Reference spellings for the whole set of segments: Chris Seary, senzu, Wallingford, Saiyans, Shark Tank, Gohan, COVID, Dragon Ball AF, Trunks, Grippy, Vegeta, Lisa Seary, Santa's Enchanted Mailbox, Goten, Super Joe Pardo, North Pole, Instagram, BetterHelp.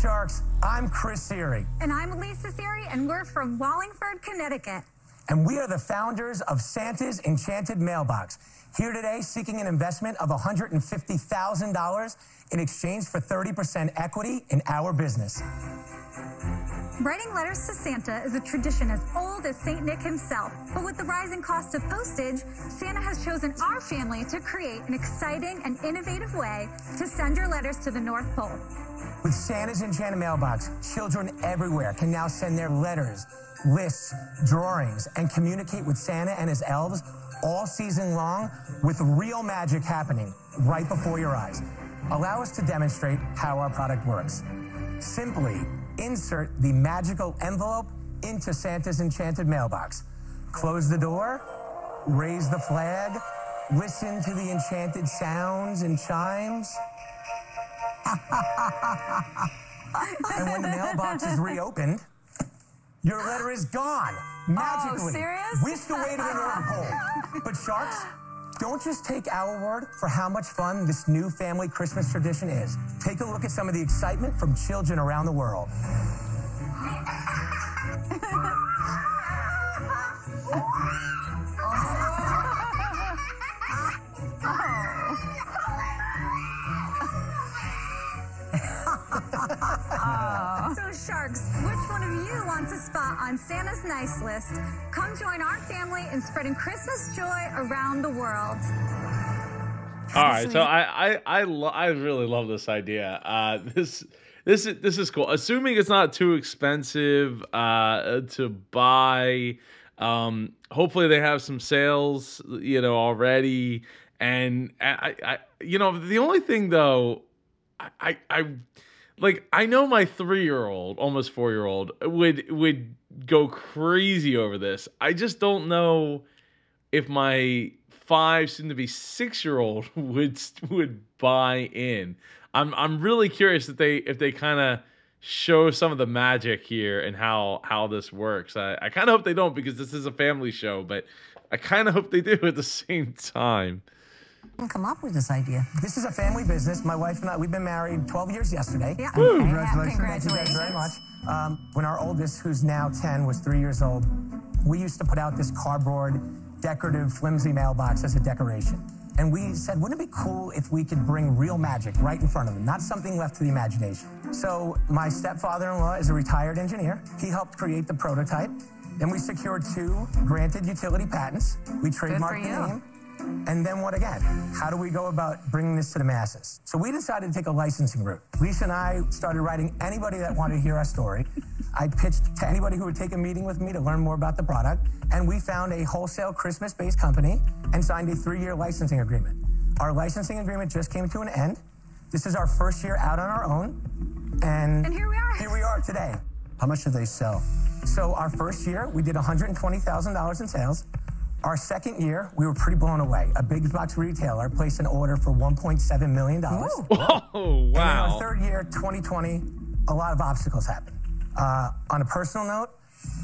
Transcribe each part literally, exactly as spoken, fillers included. Sharks. I'm Chris Seary. And I'm Lisa Seary, and we're from Wallingford, Connecticut. And we are the founders of Santa's Enchanted Mailbox, here today seeking an investment of one hundred fifty thousand dollars in exchange for thirty percent equity in our business. Writing letters to Santa is a tradition as old as Saint Nick himself, but with the rising cost of postage, Santa has chosen our family to create an exciting and innovative way to send your letters to the North Pole. With Santa's Enchanted Mailbox, children everywhere can now send their letters, lists, drawings, and communicate with Santa and his elves all season long, with real magic happening right before your eyes. Allow us to demonstrate how our product works. Simply insert the magical envelope into Santa's Enchanted Mailbox. Close the door, raise the flag, listen to the enchanted sounds and chimes. And when the mailbox is reopened, your letter is gone, magically. Oh, serious? Whisked away to the North Pole. But Sharks, don't just take our word for how much fun this new family Christmas tradition is. Take a look at some of the excitement from children around the world. Sharks, which one of you wants a spot on Santa's nice list? Come join our family in spreading Christmas joy around the world. All right, so I I I, lo I really love this idea. Uh, this this is this is cool. Assuming it's not too expensive uh, to buy. Um, hopefully they have some sales, you know, already. And I, I you know, the only thing though, I I. I Like, I know my three-year-old, almost four-year-old, would would go crazy over this. I just don't know if my five, soon-to-be six-year-old would would buy in. I'm I'm really curious if they if they kind of show some of the magic here and how how this works. I I kind of hope they don't, because this is a family show, but I kind of hope they do at the same time. Come up with this idea. This is a family business. My wife and I, we've been married twelve years yesterday. Yeah. Congratulations. Congratulations. Thank you very much. Um, when our oldest, who's now ten, was three years old, we used to put out this cardboard, decorative, flimsy mailbox as a decoration. And we said, wouldn't it be cool if we could bring real magic right in front of them, not something left to the imagination? So my stepfather-in-law is a retired engineer. He helped create the prototype. Then we secured two granted utility patents. We trademarked the name. And then what again? How do we go about bringing this to the masses? So we decided to take a licensing route. Lisa and I started writing anybody that wanted to hear our story. I pitched to anybody who would take a meeting with me to learn more about the product. And we found a wholesale Christmas-based company and signed a three-year licensing agreement. Our licensing agreement just came to an end. This is our first year out on our own. And, and here we are. Here we are today. How much did they sell? So our first year, we did one hundred twenty thousand dollars in sales. Our second year, we were pretty blown away. A big box retailer placed an order for one point seven million dollars. Whoa, wow. And in our third year, twenty twenty, a lot of obstacles happened. Uh, on a personal note,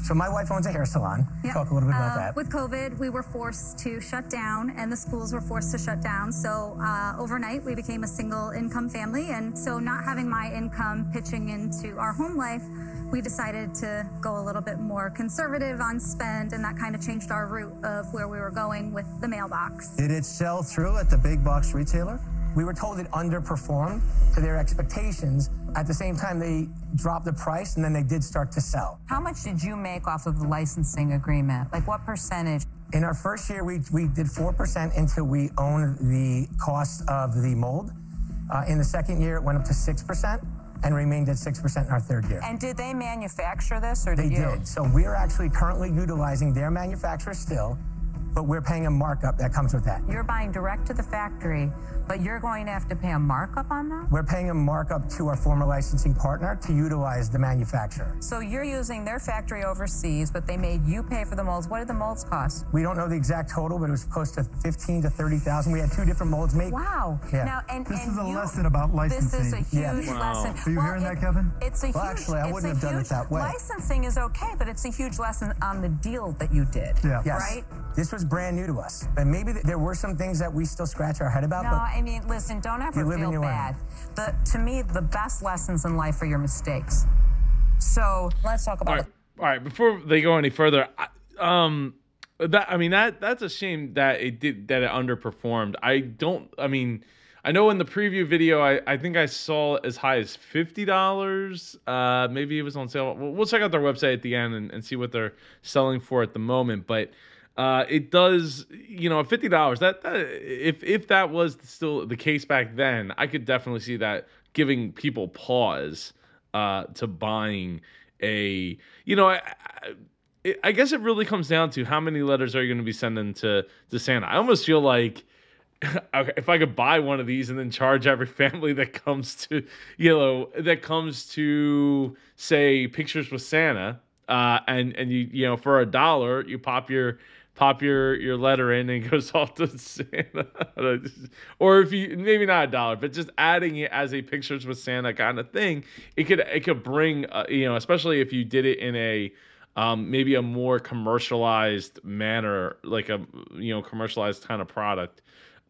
so my wife owns a hair salon. Yep. Talk a little bit about uh, that. With COVID, we were forced to shut down, and the schools were forced to shut down. So uh, overnight, we became a single income family. And so not having my income pitching into our home life, we decided to go a little bit more conservative on spend, and that kind of changed our route of where we were going with the mailbox. Did it sell through at the big box retailer? We were told it underperformed to their expectations. At the same time, they dropped the price, and then they did start to sell. How much did you make off of the licensing agreement? Like, what percentage? In our first year, we, we did four percent until we owned the cost of the mold. Uh, in the second year, it went up to six percent. And remained at six percent in our third year. And did they manufacture this, or did you? They did. So we're actually currently utilizing their manufacturer still, but we're paying a markup that comes with that. You're buying direct to the factory, but you're going to have to pay a markup on that? We're paying a markup to our former licensing partner to utilize the manufacturer. So you're using their factory overseas, but they made you pay for the molds. What did the molds cost? We don't know the exact total, but it was close to fifteen to thirty thousand. We had two different molds made. Wow. Yeah. Now, and, this and is a you, lesson about licensing. This is a huge yeah. wow. lesson. Are you well, hearing it, that, Kevin? It's a well, huge, actually, I wouldn't have done it that way. Licensing is okay, but it's a huge lesson on the deal that you did, yeah. yes. right? This was brand new to us. And maybe th there were some things that we still scratch our head about. No, but I mean, listen, don't ever feel bad. Own. The, to me, the best lessons in life are your mistakes. So let's talk about all right. All right, before they go any further, I, um, that I mean that that's a shame that it did that it underperformed. I don't. I mean, I know in the preview video, I I think I saw as high as fifty dollars. Uh, maybe it was on sale. We'll, we'll check out their website at the end and, and see what they're selling for at the moment. But uh, it does, you know, fifty dollars. That, that if if that was still the case back then, I could definitely see that giving people pause uh, to buying. A, you know, I, I, I guess it really comes down to how many letters are you going to be sending to, to Santa. I almost feel like okay, if I could buy one of these and then charge every family that comes to, you know, that comes to say Pictures with Santa, uh, and, and you, you know, for a dollar, you pop your, pop your, your letter in and it goes off to Santa. Or if you, maybe not a dollar, but just adding it as a Pictures with Santa kind of thing, it could, it could bring, uh, you know, especially if you did it in a, um, maybe a more commercialized manner, like a, you know, commercialized kind of product,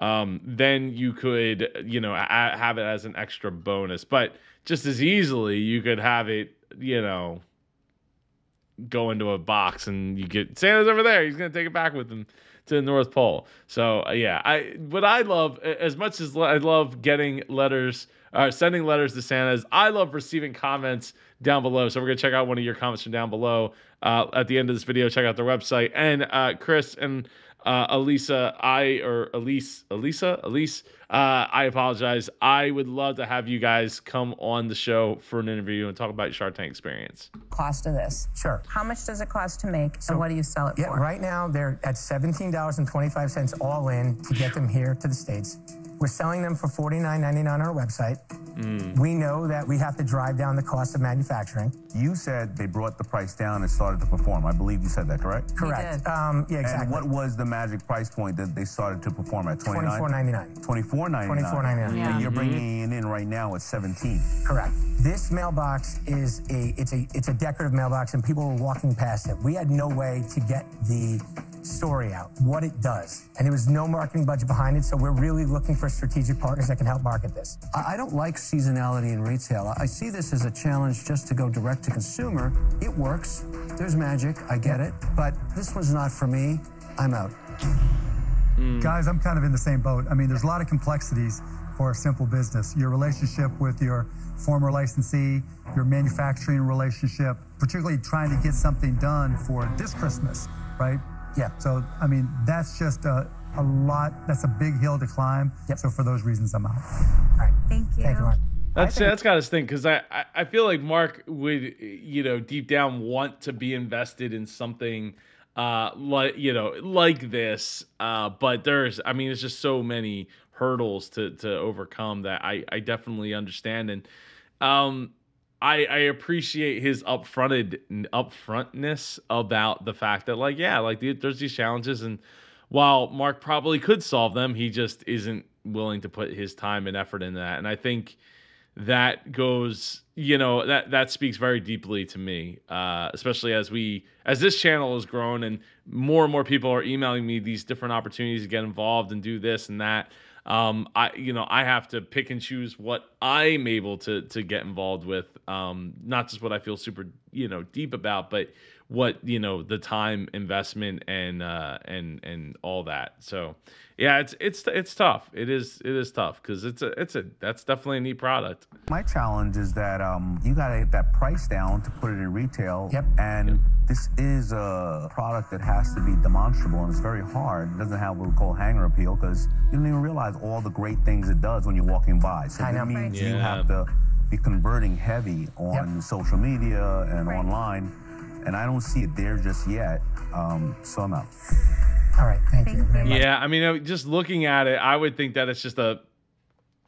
um, then you could, you know, a- have it as an extra bonus, but just as easily you could have it, you know, go into a box and you get Santa's over there. He's going to take it back with him to the North Pole. So uh, yeah, I, what I love as much as I love getting letters or uh, sending letters to Santa's, I love receiving comments down below. So we're going to check out one of your comments from down below uh, at the end of this video, check out their website. And uh, Chris and uh, Elisa, I, or Elise, Elisa, Elise, uh, I apologize. I would love to have you guys come on the show for an interview and talk about your Shark Tank experience. Cost of this. Sure. How much does it cost to make? So, and what do you sell it yeah, for? Right now they're at seventeen dollars and twenty-five cents all in to get them here to the States. We're selling them for forty-nine ninety-nine on our website. Mm. We know that we have to drive down the cost of manufacturing. You said they brought the price down and started to perform. I believe you said that, correct? Correct. Um, yeah, exactly. And what was the magic price point that they started to perform at? twenty-nine ninety-nine. twenty-four ninety-nine. twenty-four ninety-nine. Yeah. And you're bringing mm-hmm. it in right now at seventeen. Correct. This mailbox is a it's a it's a decorative mailbox, and people were walking past it. We had no way to get the story out, what it does, and there was no marketing budget behind it. So we're really looking for strategic partners that can help market this. I don't like seasonality in retail. I see this as a challenge just to go direct to consumer. It works. There's magic. I get it. But this one's not for me. I'm out. Mm. Guys, I'm kind of in the same boat. I mean, there's a lot of complexities for a simple business. Your relationship with your former licensee, your manufacturing relationship, particularly trying to get something done for this Christmas, right? Yeah. So, I mean, that's just a, a lot. That's a big hill to climb. Yep. So for those reasons, I'm out. All right. Thank you. Thank you, Mark. That's, that's got us think, because I, I feel like Mark would, you know, deep down want to be invested in something uh, like, you know, like this. Uh, but there's, I mean, it's just so many hurdles to, to overcome that I, I definitely understand. And um, I, I appreciate his upfronted upfrontness about the fact that, like, yeah, like the, there's these challenges, and while Mark probably could solve them, he just isn't willing to put his time and effort into that. And I think that goes, you know, that that speaks very deeply to me, uh, especially as we as this channel has grown and more and more people are emailing me these different opportunities to get involved and do this and that. Um, I, you know, I have to pick and choose what I'm able to, to get involved with. Um, not just what I feel super, you know, deep about, but what, you know, the time investment and, uh, and, and all that. So yeah, it's, it's, it's tough. It is, it is tough. Cause it's a, it's a, that's definitely a neat product. My challenge is that, um, you got to get that price down to put it in retail. Yep. And yep. This is a product that has to be demonstrable, and it's very hard. It doesn't have what we call hanger appeal, because you don't even realize all the great things it does when you're walking by. So that means yeah. you have to be converting heavy on yep. social media and right. online, and I don't see it there just yet. Um, so I'm out. All right, thank, thank you. Very much. Yeah, I mean, just looking at it, I would think that it's just a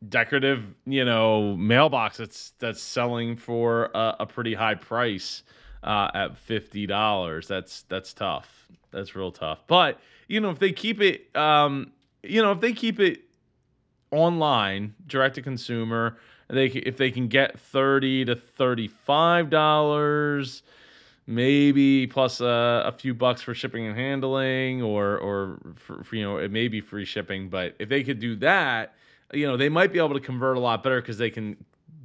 decorative, you know, mailbox that's that's selling for a, a pretty high price uh, at fifty dollars. That's that's tough. That's real tough. But you know, if they keep it, um, you know, if they keep it online, direct to consumer. They if they can get thirty to thirty-five dollars, maybe plus a, a few bucks for shipping and handling, or or for, for, you know, it may be free shipping. But if they could do that, you know, they might be able to convert a lot better because they can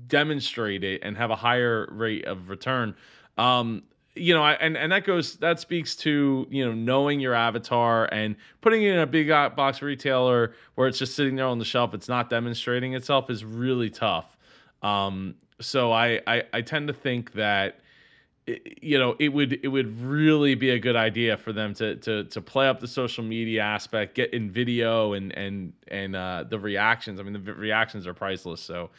demonstrate it and have a higher rate of return. Um, you know, I, and, and that goes, that speaks to, you know, knowing your avatar and putting it in a big box retailer where it's just sitting there on the shelf. It's not demonstrating itself is really tough. Um, so I, I, I tend to think that, you know, it would it would really be a good idea for them to to to play up the social media aspect, get in video and and and uh, the reactions. I mean, the reactions are priceless. So,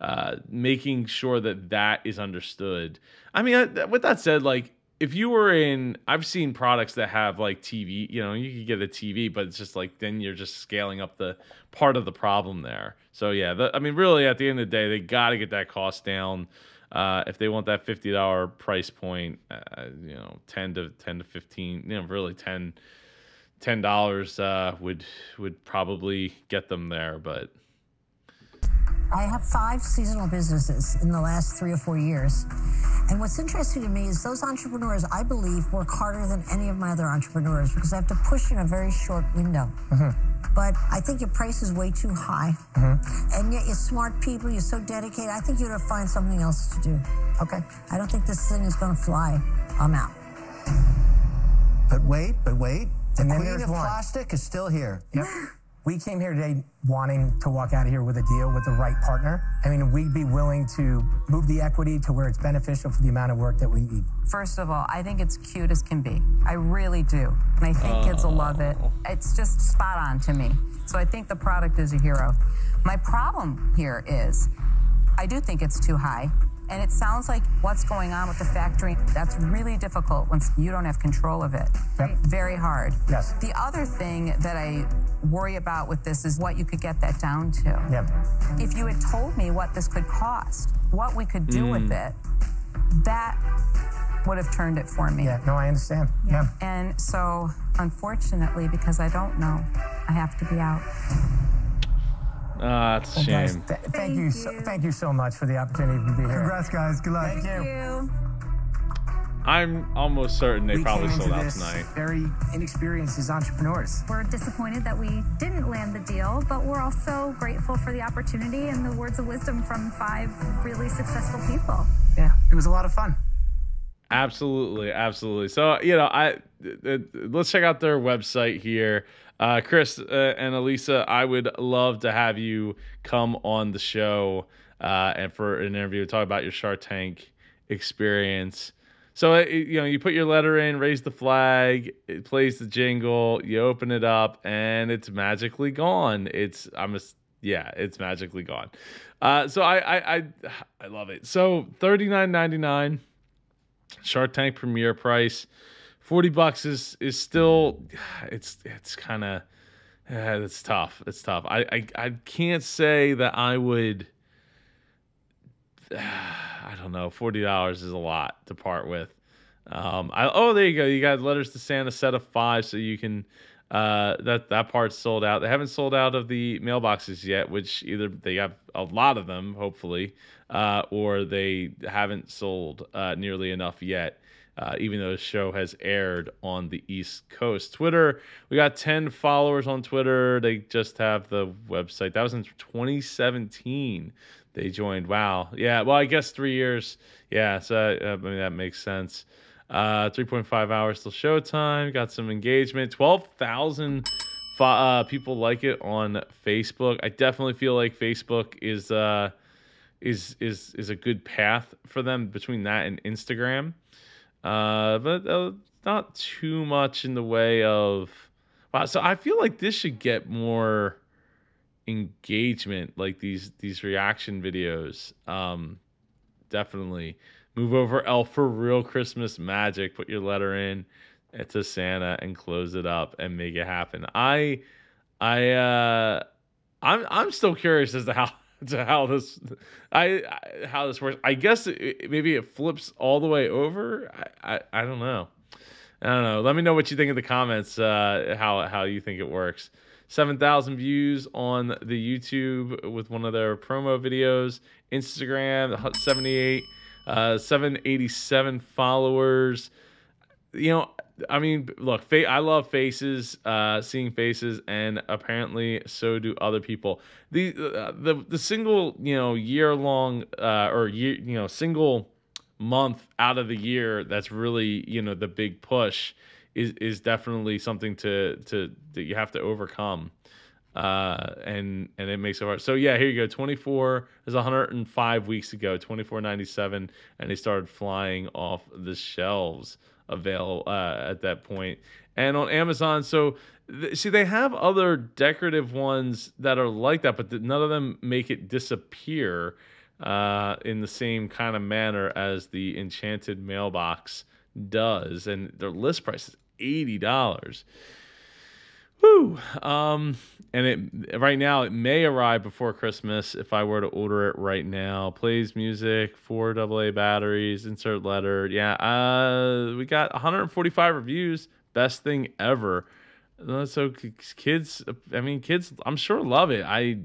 uh, making sure that that is understood. I mean, I, with that said, like if you were in, I've seen products that have like T V. You know, you could get a T V, but it's just like then you're just scaling up the part of the problem there. So yeah, the, I mean, really at the end of the day, they got to get that cost down. Uh, if they want that fifty dollar price point, uh, you know, ten to ten to fifteen, you know, really ten dollars uh, would would probably get them there. But I have five seasonal businesses in the last three or four years. And what's interesting to me is those entrepreneurs, I believe, work harder than any of my other entrepreneurs because I have to push in a very short window. Mm-hmm. But I think your price is way too high. Mm-hmm. And yet you're smart people, you're so dedicated. I think you're gonna find something else to do. Okay. I don't think this thing is gonna fly. I'm out. But wait, but wait. The and queen of one. Plastic is still here. Yep. We came here today wanting to walk out of here with a deal with the right partner. I mean, we'd be willing to move the equity to where it's beneficial for the amount of work that we need. First of all, I think it's cute as can be. I really do. And I think oh. kids will love it. It's just spot on to me. So I think the product is a hero. My problem here is I do think it's too high. And it sounds like what's going on with the factory, that's really difficult once you don't have control of it. Yep. Very hard. Yes. The other thing that I worry about with this is what you could get that down to. Yep. If you had told me what this could cost, what we could do mm. with it, that would have turned it for me. Yeah, no, I understand. Yeah. yeah. And so, unfortunately, because I don't know, I have to be out. Ah, uh, it's a shame. Guys, th thank, thank you, you. So, thank you so much for the opportunity to be here. Congrats, guys. Good luck. Thank, thank you. you. I'm almost certain they we probably sold out tonight. Very inexperienced as entrepreneurs. We're disappointed that we didn't land the deal, but we're also grateful for the opportunity and the words of wisdom from five really successful people. Yeah, it was a lot of fun. Absolutely, absolutely. So, you know, I let's check out their website here. Uh, Chris uh, and Elisa, I would love to have you come on the show uh, and for an interview, talk about your Shark Tank experience. So, it, you know, you put your letter in, raise the flag, it plays the jingle, you open it up, and it's magically gone. It's, I'm a, yeah, it's magically gone. Uh, so I, I, I, I love it. So thirty-nine ninety-nine, Shark Tank premiere price. forty bucks is is still, it's it's kind of, uh, it's tough. It's tough. I, I I can't say that I would. Uh, I don't know. forty dollars is a lot to part with. Um. I oh there you go. You got letters to Santa set of five, so you can. Uh. That that part's sold out. They haven't sold out of the mailboxes yet, which either they have a lot of them, hopefully, uh, or they haven't sold uh, nearly enough yet. Uh, even though the show has aired on the East Coast. Twitter, we got ten followers on Twitter. They just have the website. That was in twenty seventeen they joined. Wow. Yeah, well, I guess three years. Yeah, so uh, I mean, that makes sense. Uh, three point five hours till showtime. Got some engagement. twelve thousand uh, people like it on Facebook. I definitely feel like Facebook is, uh, is, is, is a good path for them between that and Instagram. Uh, but uh, not too much in the way of wow. So I feel like this should get more engagement, like these these reaction videos. Um, definitely move over L for real Christmas magic. Put your letter in to Santa and close it up and make it happen. I, I, uh, I'm I'm still curious as to how. To how this, I, I how this works. I guess it, maybe it flips all the way over. I, I I don't know. I don't know. Let me know what you think in the comments. Uh, how how you think it works. Seven thousand views on the YouTube with one of their promo videos. Instagram seventy eight, uh, seven eighty seven followers. You know, I mean, look, fa I love faces, uh, seeing faces, and apparently so do other people. The uh, the the single, you know, year long uh, or year, you know, single month out of the year that's really, you know, the big push is is definitely something to to that you have to overcome. Uh, and and it makes it hard. So yeah, here you go. twenty-four is one hundred five weeks ago. twenty-four ninety-seven, and they started flying off the shelves. Avail uh, at that point, and on Amazon. So th see, they have other decorative ones that are like that, but th none of them make it disappear uh, in the same kind of manner as the Enchanted Mailbox does. And their list price is eighty dollars. Woo! Um, and it right now it may arrive before Christmas if I were to order it right now. Plays music, four double A batteries, insert letter. Yeah, uh, we got one hundred forty-five reviews. Best thing ever. So kids, I mean, kids, I'm sure love it. I,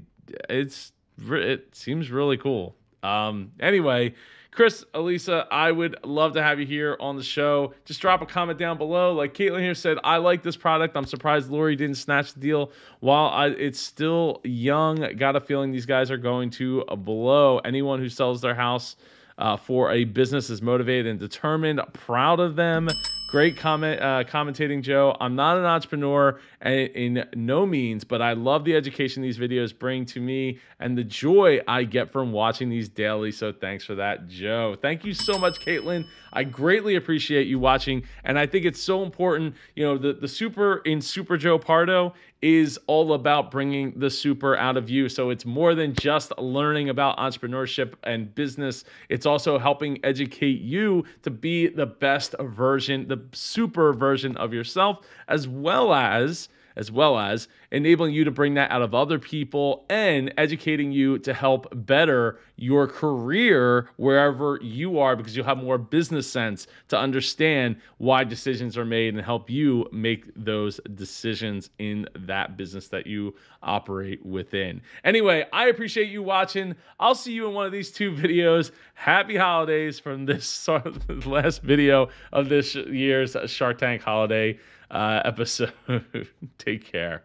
it's it seems really cool. Um, anyway. Chris, Elisa, I would love to have you here on the show. Just drop a comment down below. Like Caitlin here said, I like this product. I'm surprised Lori didn't snatch the deal while I, it's still young. Got a feeling these guys are going to blow. Anyone who sells their house uh, for a business is motivated and determined. Proud of them. Great comment, uh, commentating, Joe. I'm not an entrepreneur and in no means, but I love the education these videos bring to me and the joy I get from watching these daily. So thanks for that, Joe. Thank you so much, Caitlin. I greatly appreciate you watching. And I think it's so important, you know, the, the super in Super Joe Pardo is all about bringing the super out of you. So it's more than just learning about entrepreneurship and business. It's also helping educate you to be the best version, the super version of yourself, as well as as well as enabling you to bring that out of other people and educating you to help better your career wherever you are, because you'll have more business sense to understand why decisions are made and help you make those decisions in that business that you operate within. Anyway, I appreciate you watching. I'll see you in one of these two videos. Happy holidays from this last video of this year's Shark Tank holiday Uh, episode. Take care.